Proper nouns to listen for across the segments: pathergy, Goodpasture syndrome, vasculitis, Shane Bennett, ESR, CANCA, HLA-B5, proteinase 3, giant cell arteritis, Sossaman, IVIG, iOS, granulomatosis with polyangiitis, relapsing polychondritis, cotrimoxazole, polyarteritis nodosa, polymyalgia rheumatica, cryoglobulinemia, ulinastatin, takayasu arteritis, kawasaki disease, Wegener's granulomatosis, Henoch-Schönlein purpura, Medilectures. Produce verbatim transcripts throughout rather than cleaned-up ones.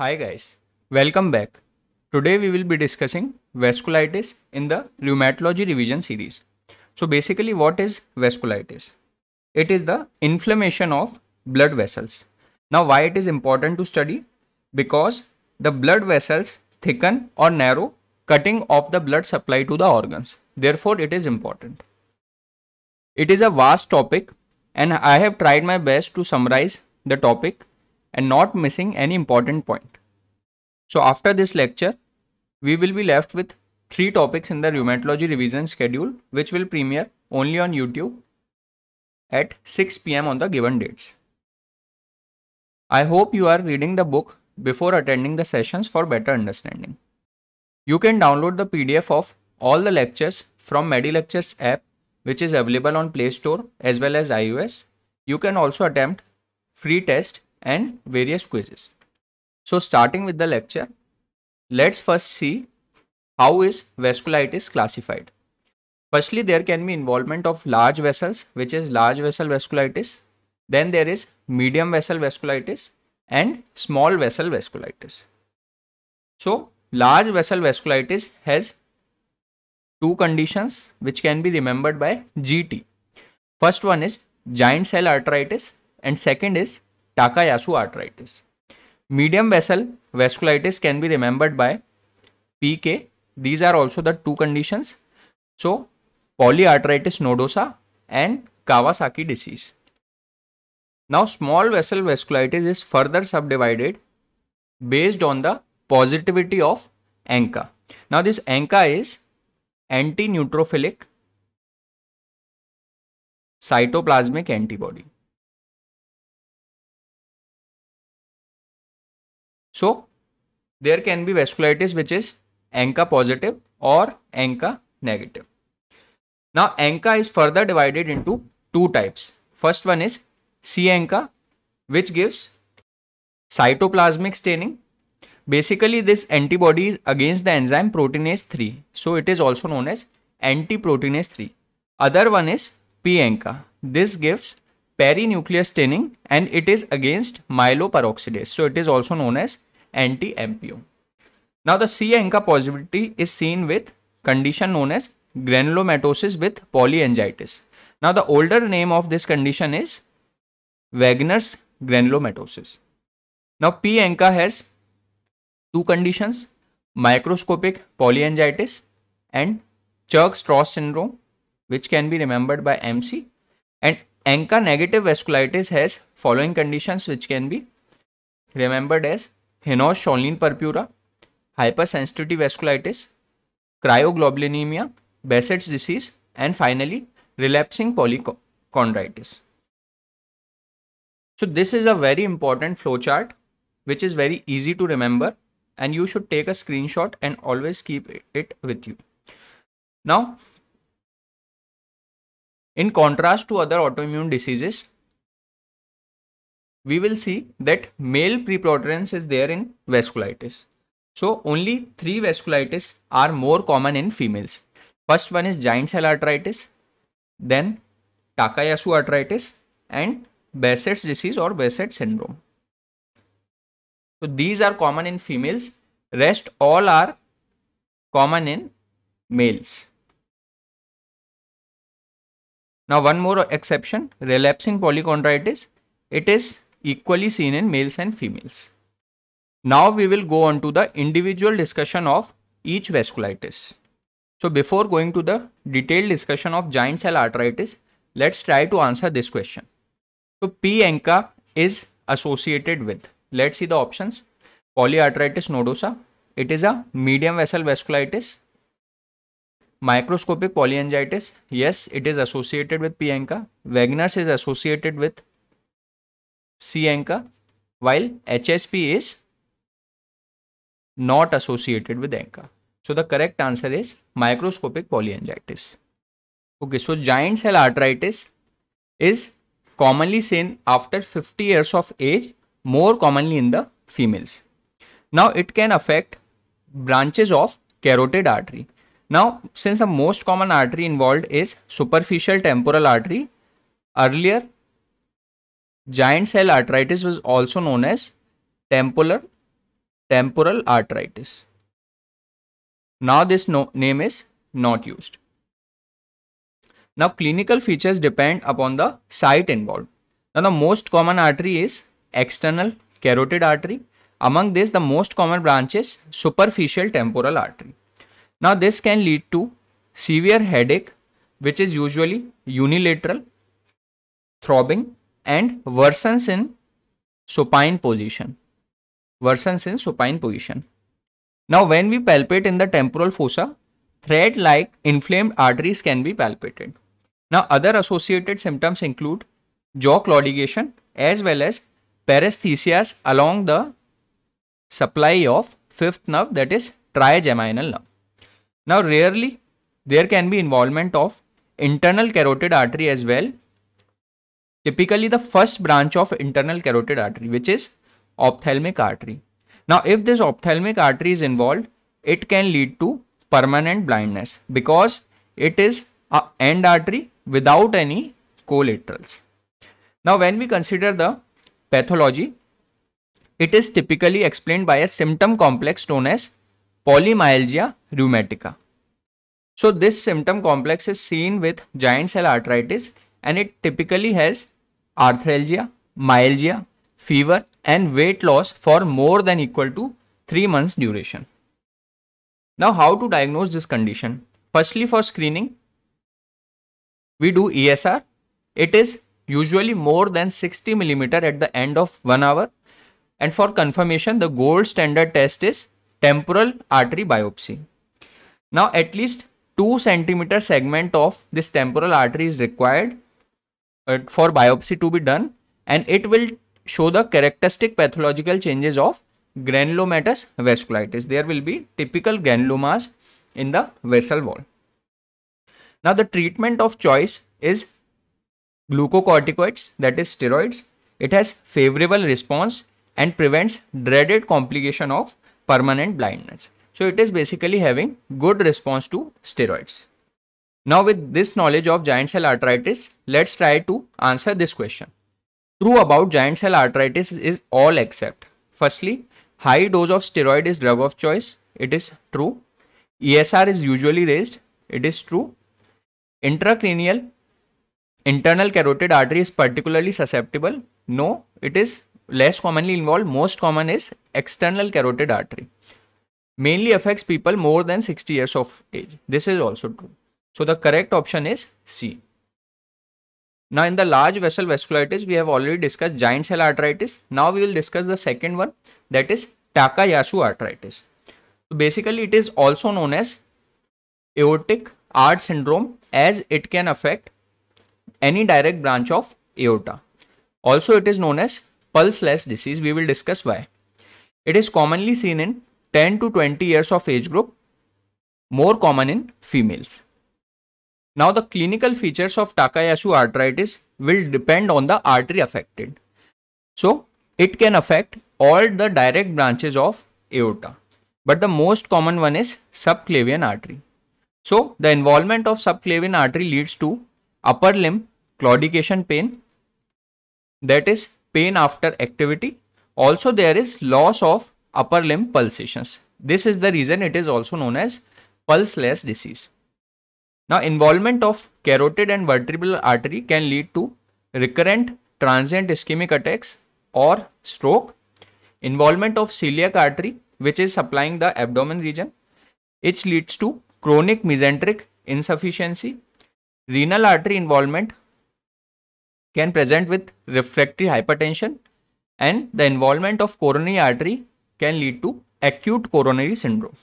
Hi guys, welcome back. Today we will be discussing vasculitis in the rheumatology revision series. So basically what is vasculitis? It is the inflammation of blood vessels. Now why it is important to study? Because the blood vessels thicken or narrow, cutting off the blood supply to the organs. Therefore it is important. It is a vast topic and I have tried my best to summarize the topic and not missing any important point. So after this lecture, we will be left with three topics in the rheumatology revision schedule, which will premiere only on YouTube at six p m on the given dates. I hope you are reading the book before attending the sessions for better understanding. You can download the P D F of all the lectures from Medilectures app, which is available on Play Store as well as i O S. You can also attempt free test and various quizzes. So starting with the lecture, let's first see how is vasculitis classified. Firstly, there can be involvement of large vessels, which is large vessel vasculitis. Then there is medium vessel vasculitis and small vessel vasculitis. So large vessel vasculitis has two conditions which can be remembered by G T. First one is giant cell arteritis and second is takayasu arteritis. Medium vessel vasculitis can be remembered by P K. These are also the two conditions. So polyarteritis nodosa and Kawasaki disease. Now small vessel vasculitis is further subdivided based on the positivity of A N C A. Now this A N C A is anti-neutrophilic cytoplasmic antibody. So there can be vasculitis which is A N C A positive or A N C A negative. Now A N C A is further divided into two types. First one is C A N C A, which gives cytoplasmic staining. Basically this antibody is against the enzyme proteinase three. So it is also known as anti-proteinase three. Other one is P A N C A. This gives perinuclear staining and it is against myeloperoxidase. So it is also known as anti-M P O. Now the C A N C A positivity is seen with condition known as granulomatosis with polyangiitis. Now the older name of this condition is Wegener's granulomatosis. Now P A N C A has two conditions, microscopic polyangiitis and Churg-Strauss syndrome, which can be remembered by M C, and A N C A negative vasculitis has following conditions which can be remembered as Henoch-Schönlein purpura, hypersensitivity vasculitis, cryoglobulinemia, Behçet's disease, and finally relapsing polychondritis. So this is a very important flowchart which is very easy to remember and you should take a screenshot and always keep it with you. Now, in contrast to other autoimmune diseases, we will see that male preponderance is there in vasculitis. So only three vasculitis are more common in females. First one is giant cell arteritis, then Takayasu arteritis and Behçet's disease or Behçet's syndrome. So these are common in females, rest all are common in males. Now one more exception, relapsing polychondritis, it is equally seen in males and females. Now we will go on to the individual discussion of each vasculitis. So before going to the detailed discussion of giant cell arteritis, let's try to answer this question. So P A N C A is associated with, let's see the options, polyarteritis nodosa, it is a medium vessel vasculitis, microscopic polyangiitis, yes it is associated with P A N C A, Wegener's is associated with C A N C A, while H S P is not associated with A N C A. So the correct answer is microscopic polyangiitis. Okay, so giant cell arteritis is commonly seen after fifty years of age, more commonly in the females. Now it can affect branches of carotid artery. Now since the most common artery involved is superficial temporal artery, earlier giant cell arteritis was also known as temporal temporal arteritis. Now this no name is not used. Now clinical features depend upon the site involved. Now the most common artery is external carotid artery. Among this, the most common branch is superficial temporal artery. Now this can lead to severe headache, which is usually unilateral, throbbing, and worsens in supine position. Worsens in supine position. Now when we palpate in the temporal fossa, thread-like inflamed arteries can be palpated. Now other associated symptoms include jaw claudication as well as paresthesias along the supply of fifth nerve, that is trigeminal nerve. Now rarely there can be involvement of internal carotid artery as well. Typically the first branch of internal carotid artery, which is ophthalmic artery. Now if this ophthalmic artery is involved, it can lead to permanent blindness because it is an end artery without any collaterals. Now when we consider the pathology, it is typically explained by a symptom complex known as polymyalgia rheumatica. So this symptom complex is seen with giant cell arteritis, and it typically has arthralgia, myalgia, fever, and weight loss for more than equal to three months duration. Now how to diagnose this condition? Firstly, for screening, we do E S R. It is usually more than sixty millimeters at the end of one hour. And for confirmation, the gold standard test is temporal artery biopsy. Now at least two centimeter segment of this temporal artery is required for biopsy to be done, and it will show the characteristic pathological changes of granulomatous vasculitis. There will be typical granulomas in the vessel wall. Now the treatment of choice is glucocorticoids, that is steroids. It has favorable response and prevents dreaded complication of permanent blindness. So it is basically having good response to steroids. Now with this knowledge of giant cell arteritis, let's try to answer this question. True about giant cell arteritis is all except, firstly, high dose of steroid is drug of choice. It is true. E S R is usually raised. It is true. Intracranial internal carotid artery is particularly susceptible. No, it is less commonly involved. Most common is external carotid artery. Mainly affects people more than sixty years of age. This is also true. So the correct option is C. Now in the large vessel vasculitis, we have already discussed giant cell arteritis. Now we will discuss the second one, that is takayasu arteritis. So basically it is also known as aortic arch syndrome, as it can affect any direct branch of aorta. Also it is known as pulseless disease. We will discuss why. It is commonly seen in ten to twenty years of age group, more common in females. Now the clinical features of Takayasu arteritis will depend on the artery affected. So it can affect all the direct branches of aorta, but the most common one is subclavian artery. So the involvement of subclavian artery leads to upper limb claudication pain, that is pain after activity. Also there is loss of upper limb pulsations. This is the reason it is also known as pulseless disease. Now involvement of carotid and vertebral artery can lead to recurrent transient ischemic attacks or stroke. Involvement of celiac artery, which is supplying the abdomen region, it leads to chronic mesenteric insufficiency. Renal artery involvement can present with refractory hypertension, and the involvement of coronary artery can lead to acute coronary syndrome.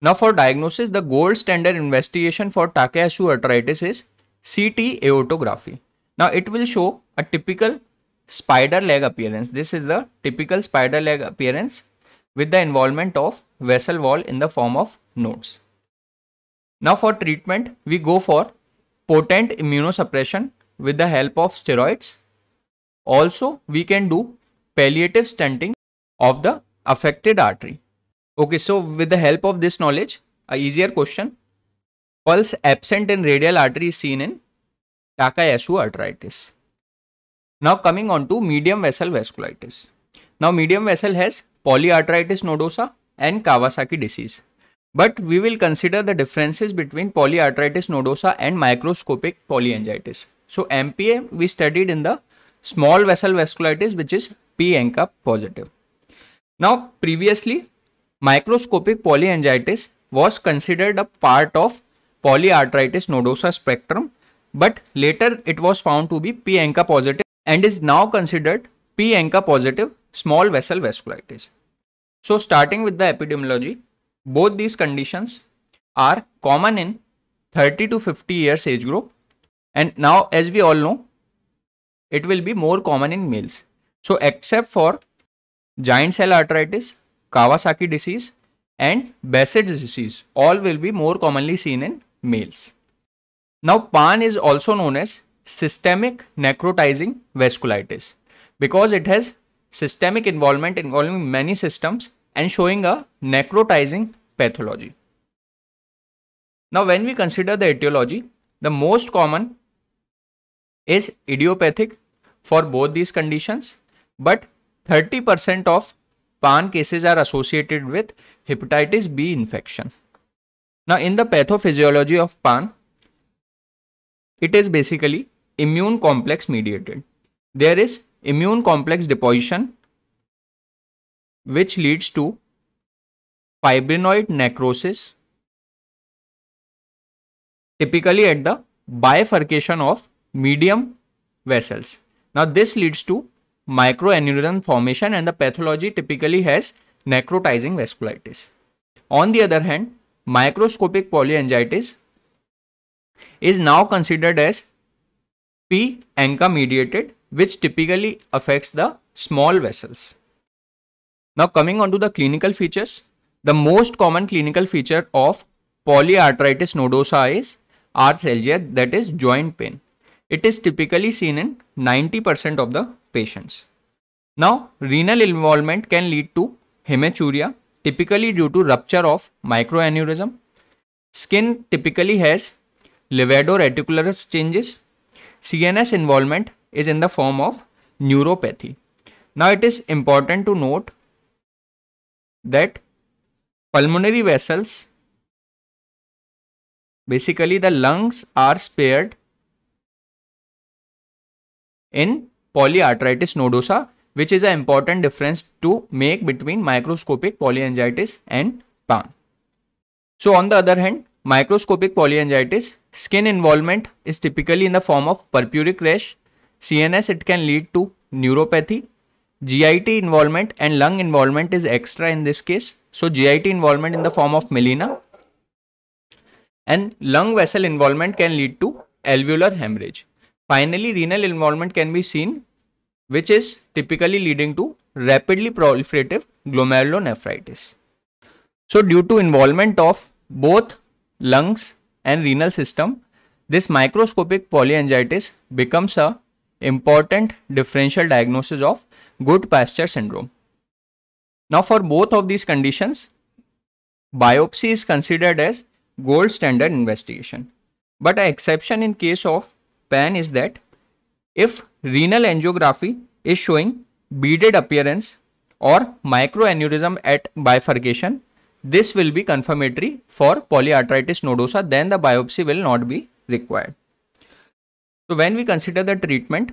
Now for diagnosis, the gold standard investigation for Takayasu arteritis is C T aortography. Now it will show a typical spider leg appearance. This is the typical spider leg appearance with the involvement of vessel wall in the form of nodes. Now for treatment, we go for potent immunosuppression with the help of steroids. Also we can do palliative stenting of the affected artery. Okay, so with the help of this knowledge, a easier question. Pulse absent in radial artery is seen in Takayasu arteritis. Now coming on to medium vessel vasculitis. Now medium vessel has polyarteritis nodosa and Kawasaki disease. But we will consider the differences between polyarteritis nodosa and microscopic polyangiitis. So M P A we studied in the small vessel vasculitis, which is P A N C A positive. Now previously microscopic polyangiitis was considered a part of polyarteritis nodosa spectrum, but later it was found to be P A N C A positive and is now considered P A N C A positive small vessel vasculitis. So starting with the epidemiology, both these conditions are common in thirty to fifty years age group, and now as we all know it will be more common in males. So except for giant cell arteritis, Kawasaki disease and Behçet's disease, all will be more commonly seen in males. Now P A N is also known as systemic necrotizing vasculitis because it has systemic involvement involving many systems and showing a necrotizing pathology. Now when we consider the etiology, the most common is idiopathic for both these conditions, but thirty percent of P A N cases are associated with hepatitis B infection. Now in the pathophysiology of P A N, it is basically immune complex mediated. There is immune complex deposition which leads to fibrinoid necrosis, typically at the bifurcation of medium vessels. Now this leads to microaneurysm formation and the pathology typically has necrotizing vasculitis. On the other hand, microscopic polyangiitis is now considered as P A N C A mediated, which typically affects the small vessels. Now coming on to the clinical features, the most common clinical feature of polyarteritis nodosa is arthralgia, that is joint pain. It is typically seen in ninety percent of the patients. Now renal involvement can lead to hematuria, typically due to rupture of microaneurysm. Skin typically has levodoreticularis changes. C N S involvement is in the form of neuropathy. Now it is important to note that pulmonary vessels, basically the lungs, are spared in polyarteritis nodosa, which is an important difference to make between microscopic polyangiitis and P A N. So on the other hand, microscopic polyangiitis, skin involvement is typically in the form of purpuric rash. C N S, it can lead to neuropathy. G I T involvement and lung involvement is extra in this case. So G I T involvement in the form of melena, and lung vessel involvement can lead to alveolar hemorrhage. Finally, renal involvement can be seen, which is typically leading to rapidly proliferative glomerulonephritis. So due to involvement of both lungs and renal system, this microscopic polyangiitis becomes a important differential diagnosis of Goodpasture syndrome. Now for both of these conditions, biopsy is considered as gold standard investigation, but an exception in case of P A N is that if renal angiography is showing beaded appearance or microaneurysm at bifurcation, this will be confirmatory for polyarteritis nodosa, then the biopsy will not be required. So when we consider the treatment,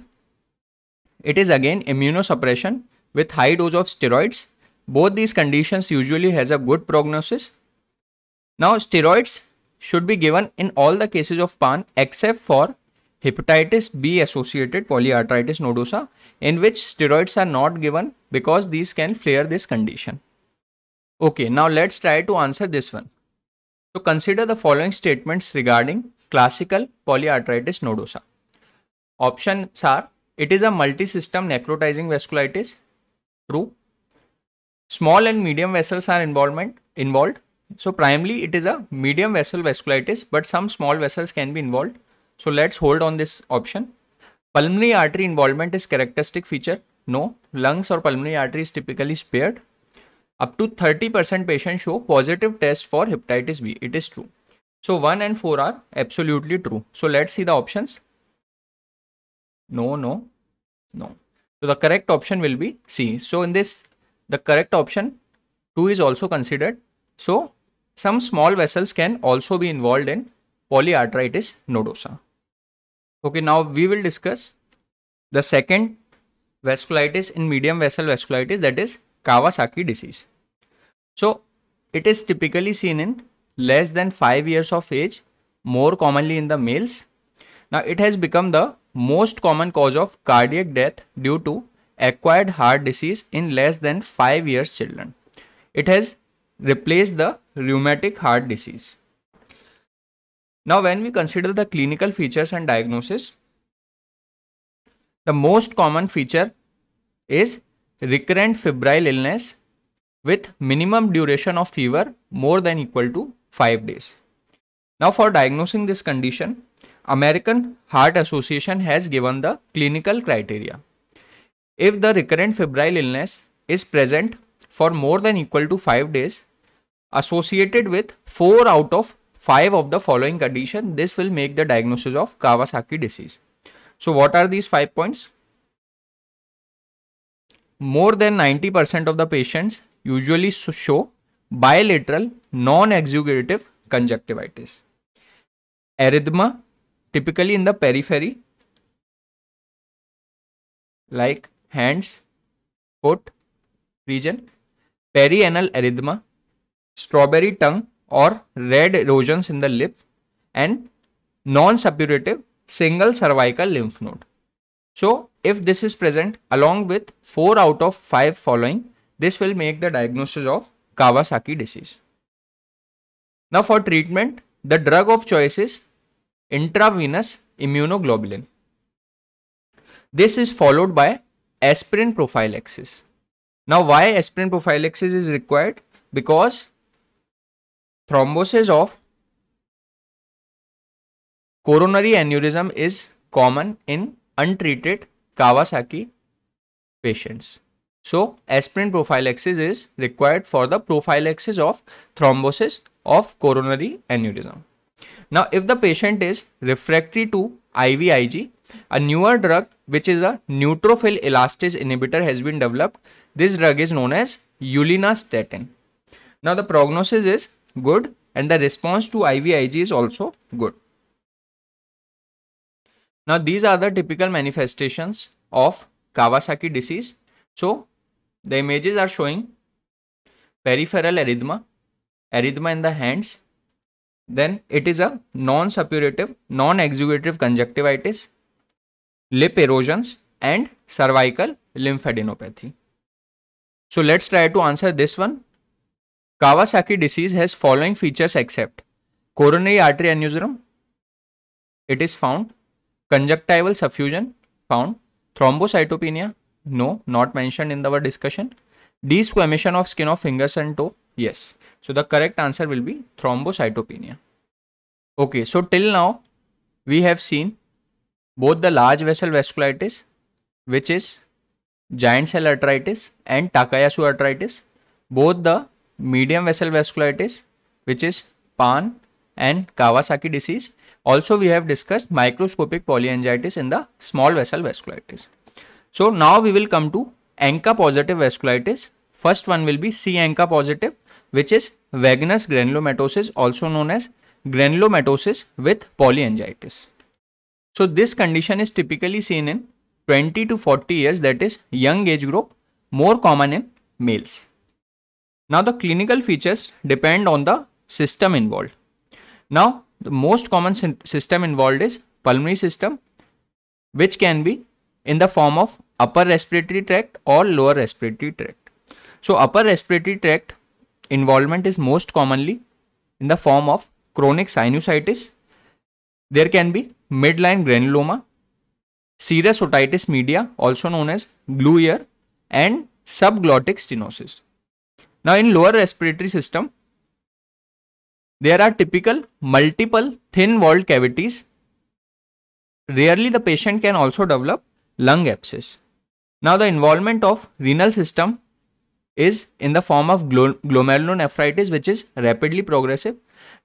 it is again immunosuppression with high dose of steroids. Both these conditions usually has a good prognosis. Now steroids should be given in all the cases of P A N except for hepatitis B associated polyarteritis nodosa, in which steroids are not given because these can flare this condition. Okay, now let's try to answer this one. So consider the following statements regarding classical polyarteritis nodosa. Options are: it is a multi-system necrotizing vasculitis, true. Small and medium vessels are involvement involved. So primarily it is a medium vessel vasculitis, but some small vessels can be involved. So let's hold on this option. Pulmonary artery involvement is characteristic feature, no. Lungs or pulmonary artery is typically spared. Up to thirty percent patients show positive test for hepatitis B, it is true. So one and four are absolutely true. So let's see the options. No, no, no. So the correct option will be C. So in this The correct option two is also considered. So some small vessels can also be involved in polyarteritis nodosa. Okay, now we will discuss the second vasculitis in medium vessel vasculitis, that is Kawasaki disease. So it is typically seen in less than five years of age, more commonly in the males. Now it has become the most common cause of cardiac death due to acquired heart disease in less than five years children. It has replaced the rheumatic heart disease. Now when we consider the clinical features and diagnosis, the most common feature is recurrent febrile illness with minimum duration of fever more than equal to five days. Now for diagnosing this condition, American Heart Association has given the clinical criteria. If the recurrent febrile illness is present for more than equal to five days, associated with four out of five of the following condition, this will make the diagnosis of Kawasaki disease. So what are these five points? More than ninety percent of the patients usually show bilateral non-exudative conjunctivitis. Erythema, typically in the periphery, like hands, foot region, perianal erythema, strawberry tongue or red erosions in the lip, and non-suppurative single cervical lymph node. So if this is present along with four out of five following, this will make the diagnosis of Kawasaki disease. Now for treatment, the drug of choice is intravenous immunoglobulin. This is followed by aspirin prophylaxis. Now why aspirin prophylaxis is required? Because thrombosis of coronary aneurysm is common in untreated Kawasaki patients. So aspirin prophylaxis is required for the prophylaxis of thrombosis of coronary aneurysm. Now if the patient is refractory to I V I G, a newer drug which is a neutrophil elastase inhibitor has been developed. This drug is known as ulinastatin. Now the prognosis is good and the response to I V I G is also good. Now these are the typical manifestations of Kawasaki disease. So the images are showing peripheral erythema, erythema in the hands, then it is a non-suppurative, non-exudative conjunctivitis, lip erosions and cervical lymphadenopathy. So let's try to answer this one. Kawasaki disease has following features except coronary artery aneurysm, it is found, conjunctival suffusion found, thrombocytopenia, no, not mentioned in our discussion, desquamation of skin of fingers and toe, yes. So the correct answer will be thrombocytopenia. Okay, so till now we have seen both the large vessel vasculitis, which is giant cell arteritis, and Takayasu arteritis, both the medium vessel vasculitis, which is P A N and Kawasaki disease. Also we have discussed microscopic polyangiitis in the small vessel vasculitis. So now we will come to A N C A positive vasculitis. First one will be C A N C A positive, which is Wegener's granulomatosis, also known as granulomatosis with polyangiitis. So this condition is typically seen in twenty to forty years, that is young age group, more common in males. Now the clinical features depend on the system involved. Now the most common system involved is pulmonary system, which can be in the form of upper respiratory tract or lower respiratory tract. So upper respiratory tract involvement is most commonly in the form of chronic sinusitis. There can be midline granuloma, serous otitis media also known as glue ear, and subglottic stenosis. Now in lower respiratory system, there are typical multiple thin walled cavities. Rarely the patient can also develop lung abscess. Now the involvement of renal system is in the form of glomerulonephritis, which is rapidly progressive.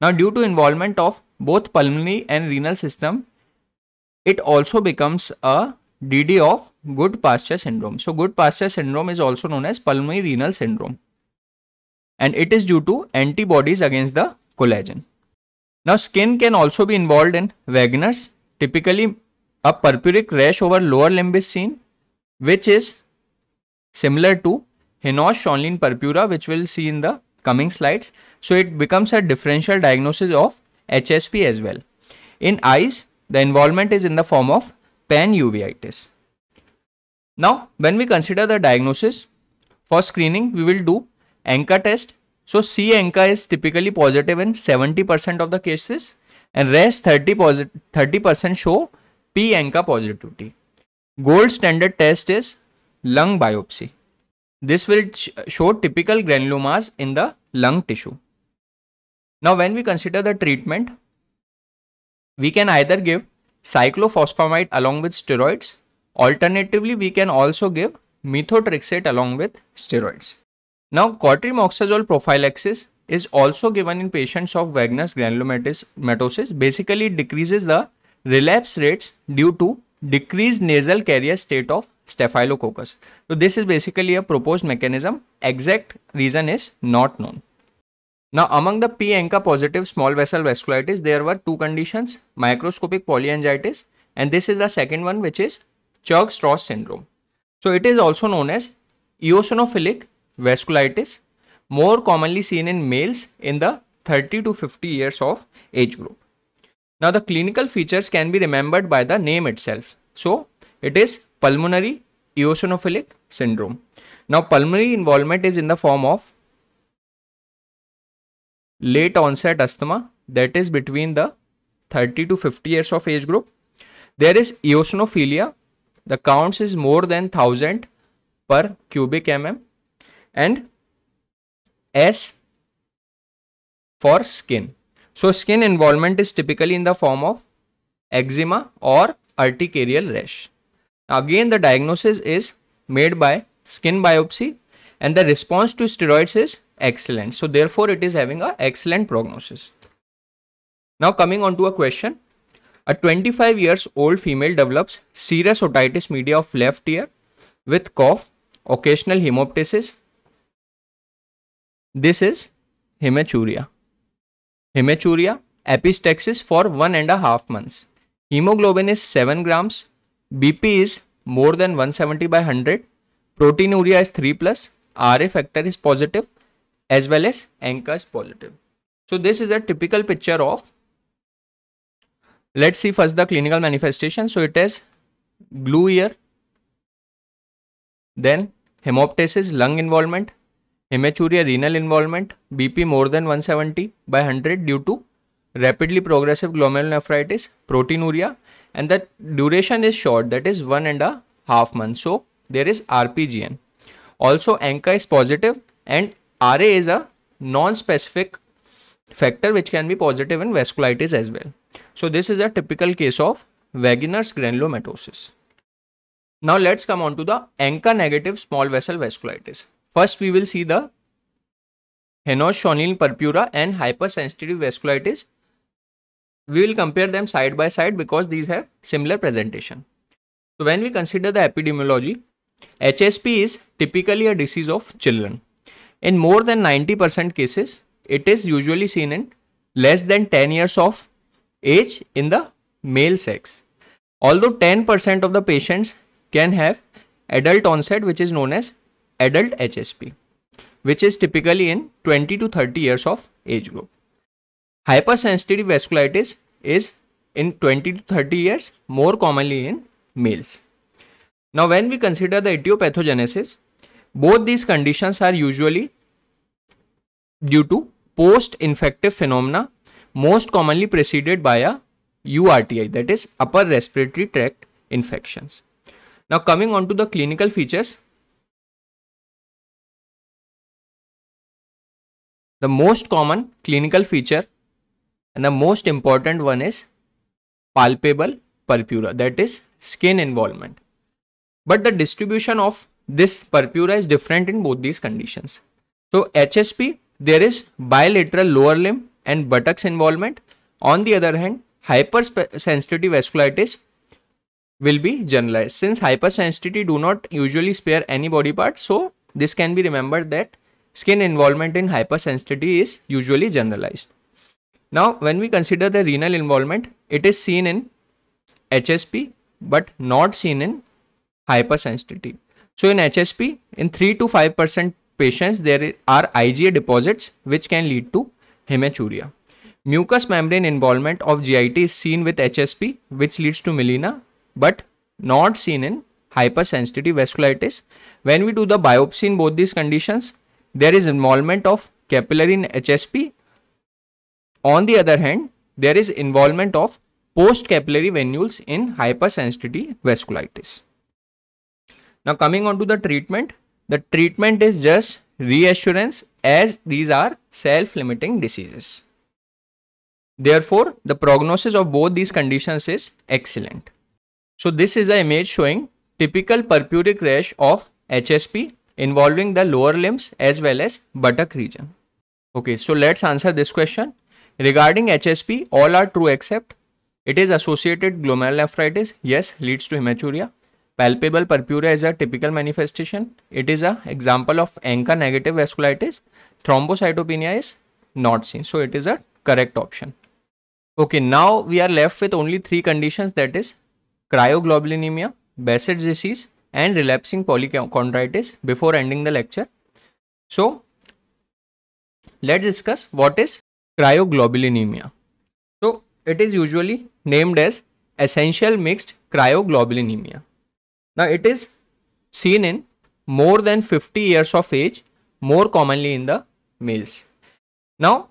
Now due to involvement of both pulmonary and renal system, it also becomes a D D of Goodpasture syndrome. So Goodpasture syndrome is also known as pulmonary renal syndrome, and it is due to antibodies against the collagen. Now skin can also be involved in Wegener's. Typically a purpuric rash over lower limb is seen, which is similar to Henoch-Schönlein purpura, which we will see in the coming slides. So it becomes a differential diagnosis of H S P as well. In eyes, the involvement is in the form of pan-uveitis. Now when we consider the diagnosis, for screening we will do A N C A test. So C A N C A is typically positive in seventy percent of the cases, and rest thirty percent show P A N C A positivity. Gold standard test is lung biopsy. This will show typical granulomas in the lung tissue. Now when we consider the treatment, we can either give cyclophosphamide along with steroids. Alternatively, we can also give methotrexate along with steroids. Now cotrimoxazole prophylaxis is also given in patients of Wegener's granulomatosis. Basically it decreases the relapse rates due to decreased nasal carrier state of staphylococcus. So this is basically a proposed mechanism. Exact reason is not known. Now among the P A N C A positive small vessel vasculitis, there were two conditions, microscopic polyangiitis, and this is the second one, which is Churg-Strauss syndrome. So it is also known as eosinophilic vasculitis, more commonly seen in males in the thirty to fifty years of age group. Now the clinical features can be remembered by the name itself. So it is pulmonary eosinophilic syndrome. Now pulmonary involvement is in the form of late onset asthma, that is between the thirty to fifty years of age group. There is eosinophilia, the counts is more than one thousand per cubic mm, and S for skin. So skin involvement is typically in the form of eczema or urticarial rash. Again, the diagnosis is made by skin biopsy, and the response to steroids is excellent. So therefore it is having an excellent prognosis. Now coming on to a question. A twenty-five years old female develops serous otitis media of left ear with cough, occasional hemoptysis. This is hematuria. Hematuria, epistaxis for one and a half months. Hemoglobin is seven grams. B P is more than one seventy by one hundred. Proteinuria is three plus. R A factor is positive as well as A N C A is positive. So this is a typical picture of. Let's see first the clinical manifestation. So it is glue ear, then hemoptysis, lung involvement, hematuria, renal involvement, B P more than one seventy by one hundred due to rapidly progressive glomerulonephritis, proteinuria, and the duration is short, that is one and a half months. So there is R P G N. Also A N C A is positive, and R A is a non-specific factor which can be positive in vasculitis as well. So this is a typical case of Wegener's granulomatosis. Now let's come on to the A N C A negative small vessel vasculitis. First we will see the Henoch-Schönlein purpura and hypersensitive vasculitis. We will compare them side by side because these have similar presentation. So when we consider the epidemiology, H S P is typically a disease of children. In more than ninety percent cases, it is usually seen in less than ten years of age in the male sex. Although ten percent of the patients can have adult onset, which is known as adult H S P, which is typically in twenty to thirty years of age group. Hypersensitive vasculitis is in twenty to thirty years, more commonly in males. Now when we consider the etiopathogenesis, both these conditions are usually due to post-infective phenomena, most commonly preceded by a U R T I, that is upper respiratory tract infections. Now coming on to the clinical features, the most common clinical feature and the most important one is palpable purpura, that is skin involvement. But the distribution of this purpura is different in both these conditions. So H S P, there is bilateral lower limb and buttocks involvement. On the other hand, hypersensitive vasculitis, will be generalized. Since hypersensitivity do not usually spare any body part, so this can be remembered that skin involvement in hypersensitivity is usually generalized. Now, when we consider the renal involvement, it is seen in H S P but not seen in hypersensitivity. So in H S P, in three to five percent patients, there are I G A deposits which can lead to hematuria. Mucous membrane involvement of G I T is seen with H S P, which leads to melena, but not seen in hypersensitivity vasculitis. When we do the biopsy in both these conditions, there is involvement of capillary in H S P. On the other hand, there is involvement of post-capillary venules in hypersensitivity vasculitis. Now coming on to the treatment, the treatment is just reassurance as these are self-limiting diseases. Therefore, the prognosis of both these conditions is excellent. So this is an image showing typical purpuric rash of H S P involving the lower limbs as well as buttock region. Okay, so let's answer this question. Regarding H S P, all are true except it is associated glomerulonephritis, yes, leads to hematuria. Palpable purpura is a typical manifestation. It is an example of A N C A negative vasculitis. Thrombocytopenia is not seen. So it is a correct option. Okay, now we are left with only three conditions, that is cryoglobulinemia, Behçet's disease and relapsing polychondritis before ending the lecture. So let's discuss what is cryoglobulinemia. So it is usually named as essential mixed cryoglobulinemia. Now it is seen in more than fifty years of age, more commonly in the males. Now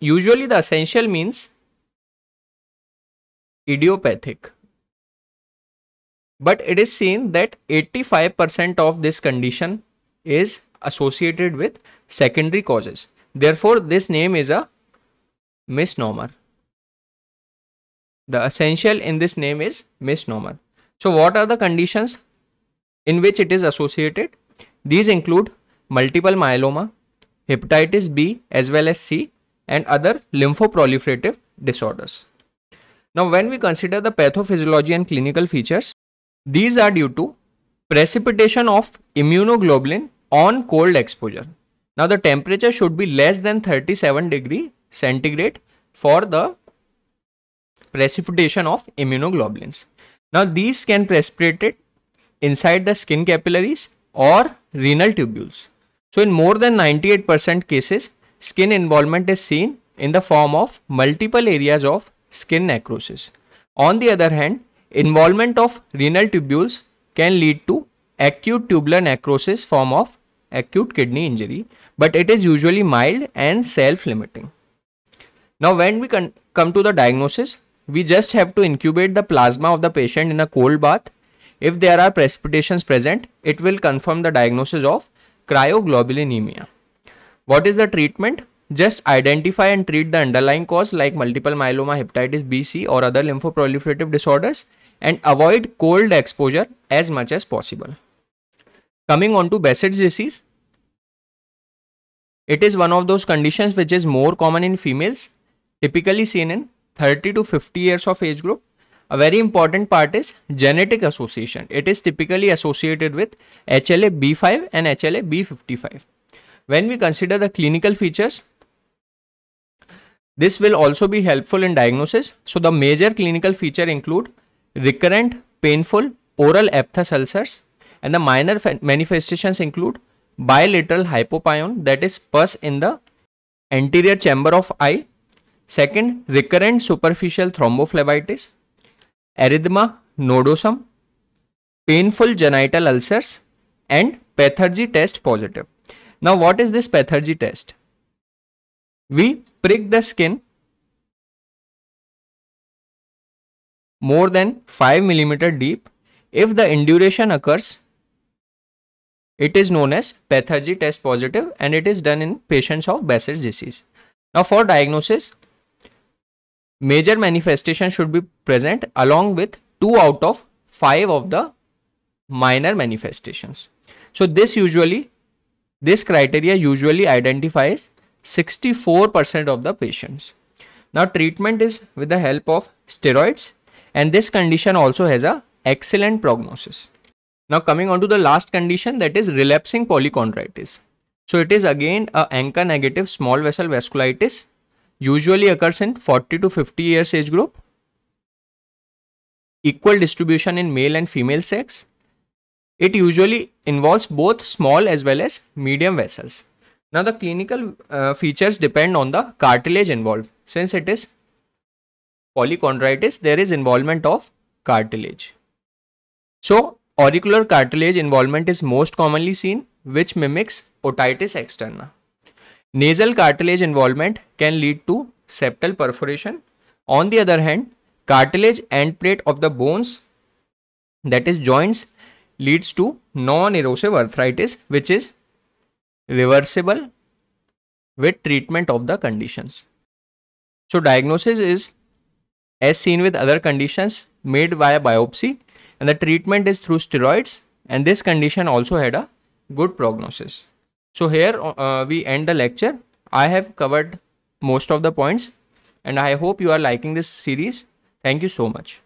usually the essential means idiopathic, but it is seen that eighty-five percent of this condition is associated with secondary causes. Therefore, this name is a misnomer. The essential in this name is misnomer. So what are the conditions in which it is associated? These include multiple myeloma, hepatitis B as well as C, and other lymphoproliferative disorders. Now when we consider the pathophysiology and clinical features, these are due to precipitation of immunoglobulin on cold exposure. Now the temperature should be less than thirty-seven degree centigrade for the precipitation of immunoglobulins. Now these can precipitate inside the skin capillaries or renal tubules. So in more than ninety-eight percent cases, skin involvement is seen in the form of multiple areas of skin necrosis. On the other hand, involvement of renal tubules can lead to acute tubular necrosis form of acute kidney injury, but it is usually mild and self-limiting. Now when we can come to the diagnosis, we just have to incubate the plasma of the patient in a cold bath. If there are precipitations present, it will confirm the diagnosis of cryoglobulinemia. What is the treatment? Just identify and treat the underlying cause like multiple myeloma, hepatitis B, C or other lymphoproliferative disorders, and avoid cold exposure as much as possible. Coming on to Behçet's disease, it is one of those conditions which is more common in females, typically seen in thirty to fifty years of age group. A very important part is genetic association. It is typically associated with H L A B five and H L A B fifty-five. When we consider the clinical features, this will also be helpful in diagnosis. So the major clinical features include recurrent, painful oral aphthous ulcers, and the minor manifestations include bilateral hypopion, that is pus in the anterior chamber of eye. Second, recurrent superficial thrombophlebitis, erythema nodosum, painful genital ulcers, and pathergy test positive. Now what is this pathergy test? We prick the skin more than five millimeters deep. If the induration occurs, it is known as pathergy test positive, and it is done in patients of Behçet's disease. Now for diagnosis, major manifestation should be present along with two out of five of the minor manifestations. So this usually This criteria usually identifies sixty-four percent of the patients. Now treatment is with the help of steroids, and this condition also has a excellent prognosis. Now coming on to the last condition, that is relapsing polychondritis. So it is again a ANCA negative small vessel vasculitis, usually occurs in forty to fifty years age group, equal distribution in male and female sex. It usually involves both small as well as medium vessels. Now the clinical uh, features depend on the cartilage involved. Since it is polychondritis, there is involvement of cartilage. So auricular cartilage involvement is most commonly seen, which mimics otitis externa. Nasal cartilage involvement can lead to septal perforation. On the other hand, cartilage and plate of the bones, that is joints, leads to non-erosive arthritis, which is reversible with treatment of the conditions. So diagnosis is, as seen with other conditions, made via biopsy, and the treatment is through steroids, and this condition also had a good prognosis. So here uh, we end the lecture. I have covered most of the points, and I hope you are liking this series. Thank you so much.